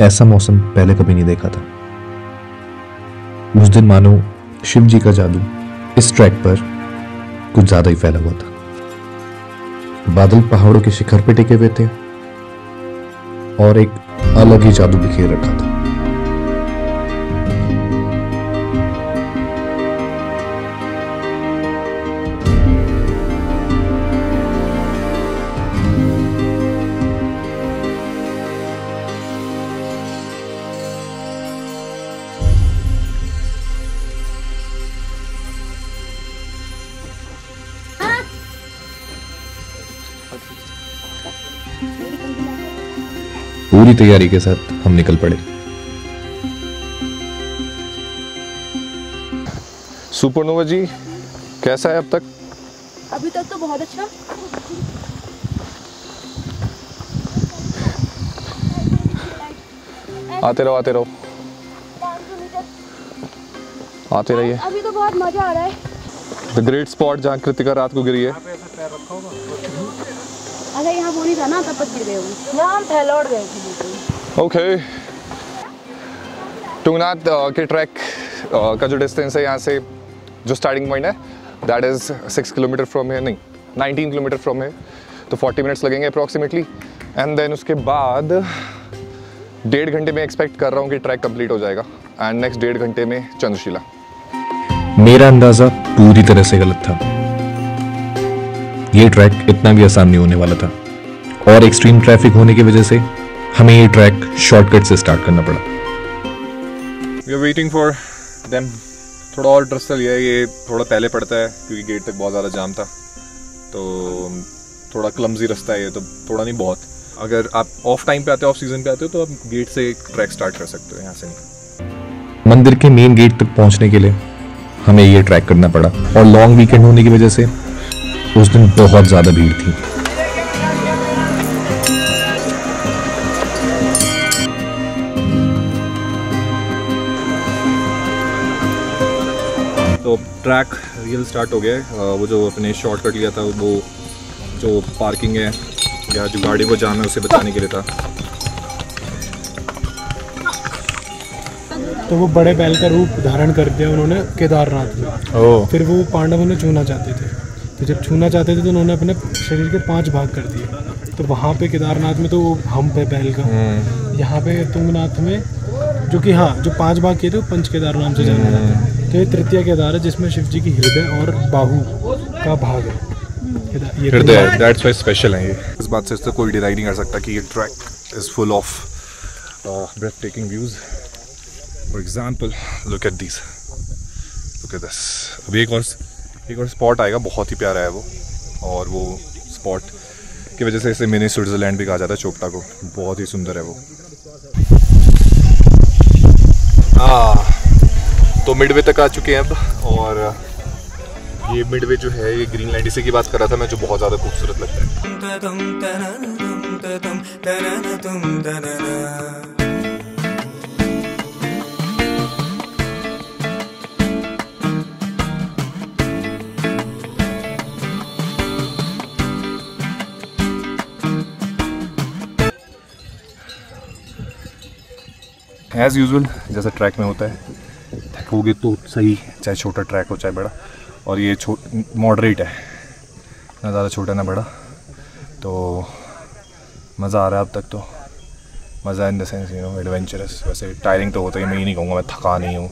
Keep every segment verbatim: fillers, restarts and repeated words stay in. ऐसा मौसम पहले कभी नहीं देखा था। उस दिन मानो शिव जी का जादू इस ट्रैक पर कुछ ज्यादा ही फैला हुआ था। बादल पहाड़ों के शिखर पे टिके हुए थे और एक अलग ही जादू बिखेर रखा था। पूरी तैयारी के साथ हम निकल पड़े। सुपर्णोवा जी, कैसा है अब तक? अभी तक तो बहुत अच्छा। आते रहो आते रहो आते रहिए। अभी तो बहुत मजा आ रहा है। द ग्रेट स्पॉट जहाँ कृतिका रात को गिरी है। अरे यहाँ वो नहीं था ना, तब तक गिर गए हो। यहाँ हम फैलौड़ गए थे। ओके, टुंगनाथ के ट्रैक का जो डिस्टेंस है यहाँ से, जो स्टार्टिंग पॉइंट है, that is six kilometre from here, नहीं नाइनटीन किलोमीटर फ्रॉम हियर, तो फोर्टी मिनट्स लगेंगे अप्रॉक्सीमेटली। एंड देन उसके बाद डेढ़ घंटे में एक्सपेक्ट कर रहा हूँ कि ट्रैक कंप्लीट हो जाएगा। एंड नेक्स्ट डेढ़ घंटे में चंद्रशिला। मेरा अंदाज़ा पूरी तरह से गलत था। ये ट्रैक इतना भी आसान नहीं होने वाला था और एक्सट्रीम ट्रैफिक होने की वजह से हमें ये ट्रैक शॉर्टकट से स्टार्ट करना पड़ा। We are waiting for them. थोड़ा और ट्रस्ट लिया है, ये थोड़ा पहले पड़ता है क्योंकि गेट तक बहुत ज़्यादा जाम था, तो थोड़ा क्लम्जी रास्ता है ये, तो थोड़ा नहीं बहुत। अगर आप ऑफ टाइम पे आते हो, ऑफ सीजन पे आते हो, तो आप गेट से एक ट्रैक स्टार्ट कर सकते हो, यहाँ से नहीं। मंदिर के मेन गेट तक पहुँचने के लिए हमें ये ट्रैक करना पड़ा और लॉन्ग वीकेंड होने की वजह से उस दिन बहुत ज्यादा भीड़ थी। तो ट्रैक रियल स्टार्ट हो गया है। वो जो अपने शॉर्टकट लिया था, वो जो पार्किंग है या जो गाड़ी को जाम है उसे बचाने के लिए था। तो वो बड़े बैल का रूप धारण कर दिया उन्होंने केदारनाथ में। ओ। फिर वो पांडवों ने चुना चाहते थे, तो जब छूना चाहते थे तो उन्होंने अपने शरीर के पांच भाग कर दिए। तो वहाँ पे केदारनाथ में तो हम्प है बैल का, यहाँ पे तुंगनाथ में जो कि हाँ जो पांच भाग किए थे वो पंच केदार नाम से जाना जाता है। तो ये तृतीय केदार है जिसमें शिव जी की हृदय और बाहु का भाग है। ये हृदय, दैट्स व्हाई स्पेशल है ये। इस बात से तो कोई डिनाई नहीं कर सकता कि ये track is full of breathtaking views. For example look at this, look at this. अभी एक और एक और स्पॉट आएगा, बहुत ही प्यारा है वो, और वो स्पॉट की वजह से इसे मैंने स्विट्जरलैंड भी कहा जाता है, चोपटा को। बहुत ही सुंदर है वो। हाँ, तो मिडवे तक आ चुके हैं अब, और ये मिडवे जो है ये ग्रीनलैंड, इसी की बात कर रहा था मैं, जो बहुत ज़्यादा खूबसूरत लगता है। एज़ यूजुअल जैसा ट्रैक में होता है, थकोगे तो सही, चाहे छोटा ट्रैक हो चाहे बड़ा, और ये छो मॉडरेट है, ना ज़्यादा छोटा ना बड़ा। तो मज़ा आ रहा है अब तक, तो मज़ा in the sense you know adventurous. वैसे टायरिंग तो होता ही, मैं ये नहीं कहूँगा मैं थका नहीं हूँ।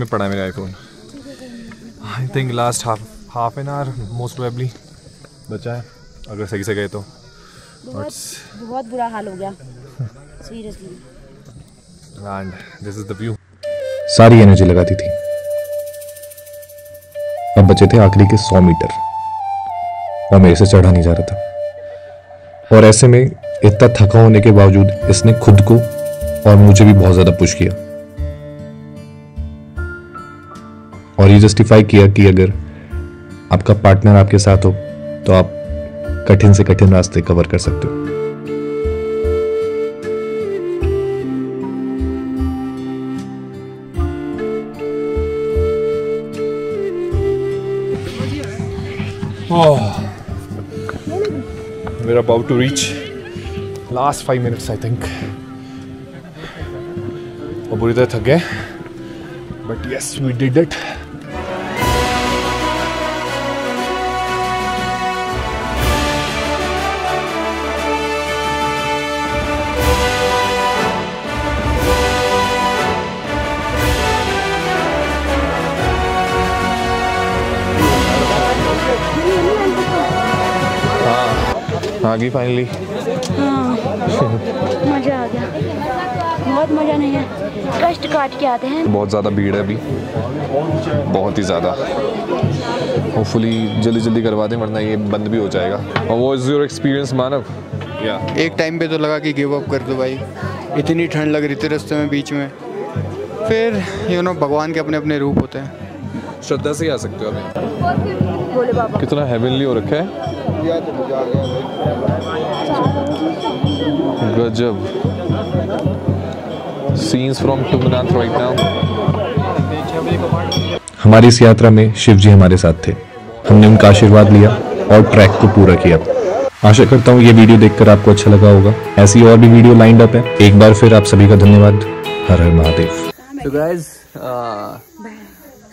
में पड़ा मेरा iPhone. I think last half half an hour most probably बचा है, अगर सही से गए तो। बहुत बहुत बुरा हाल हो गया seriously. And this is the view. सारी एनर्जी लगा दी थी, अब बचे थे आखिरी के सौ मीटर और मेरे से चढ़ा नहीं जा रहा था। और ऐसे में इतना थका होने के बावजूद इसने खुद को और मुझे भी बहुत ज्यादा पुश किया और ये जस्टिफाई किया कि अगर आपका पार्टनर आपके साथ हो तो आप कठिन से कठिन रास्ते कवर कर सकते हो। We're about to reach last five minutes I think. और बुरी तरह थक गए, but yes we did it. आ गई फाइनली। हाँ, मजा आ गया। बहुत मजा नहीं है, कष्ट काट के आते हैं। बहुत ज़्यादा भीड़ है अभी, बहुत ही ज़्यादा। होपफुली जल्दी जल्दी करवा दें वरना ये बंद भी हो जाएगा। और वो इज योर एक्सपीरियंस मानव? या एक टाइम पे तो लगा कि गिव अप कर दो भाई, इतनी ठंड लग रही थी रास्ते में बीच में। फिर यू नो भगवान के अपने अपने रूप होते हैं, श्रद्धा से ही आ सकते हो अभी। कितना हेवनली हो रखा है, गजब। Scenes from Tungnath right now. हमारी इस यात्रा में शिव जी हमारे साथ थे, हमने उनका आशीर्वाद लिया और ट्रैक को पूरा किया। आशा करता हूँ ये वीडियो देखकर आपको अच्छा लगा होगा। ऐसी और भी वीडियो लाइंड अप है। एक बार फिर आप सभी का धन्यवाद। हर हर महादेव। तो गाइस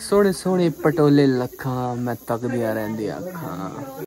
सोने सोने पटोले लखा मैं तक दिया रहने दिया।